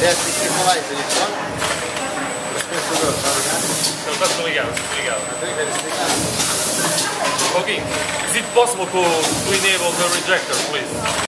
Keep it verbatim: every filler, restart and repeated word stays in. Desce e rolar aí, pessoal. Então está tudo ligado, tudo ligado. Okay, is it possible to, to enable the rejector, please?